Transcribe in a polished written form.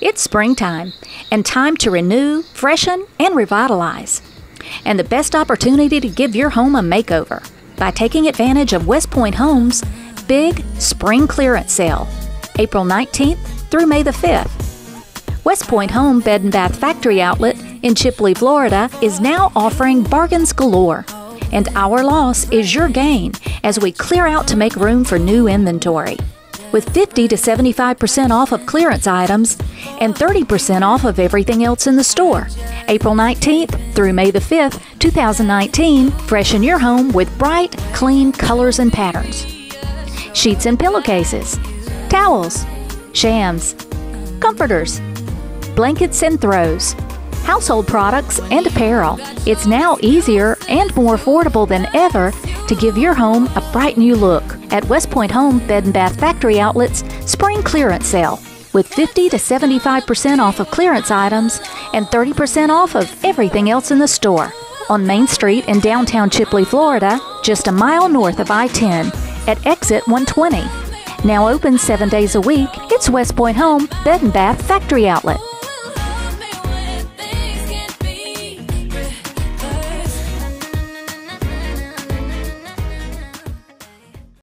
It's springtime and time to renew, freshen, and revitalize. And the best opportunity to give your home a makeover by taking advantage of WestPoint Home's big spring clearance sale, April 19th through May the 5th. WestPoint Home Bed and Bath Factory Outlet in Chipley, Florida is now offering bargains galore, and our loss is your gain as we clear out to make room for new inventory. With 50 to 75% off of clearance items and 30% off of everything else in the store. April 19th through May the 5th, 2019, freshen your home with bright, clean colors and patterns. Sheets and pillowcases, towels, shams, comforters, blankets and throws, household products and apparel. It's now easier and more affordable than ever to give your home a bright new look at WestPoint Home Bed and Bath Factory Outlet's spring clearance sale, with 50 to 75% off of clearance items and 30% off of everything else in the store. On Main Street in downtown Chipley, Florida, just a mile north of I-10 at exit 120. Now open 7 days a week, it's WestPoint Home Bed and Bath Factory Outlet.